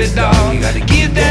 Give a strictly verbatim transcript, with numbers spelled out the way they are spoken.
it all. You gotta give that.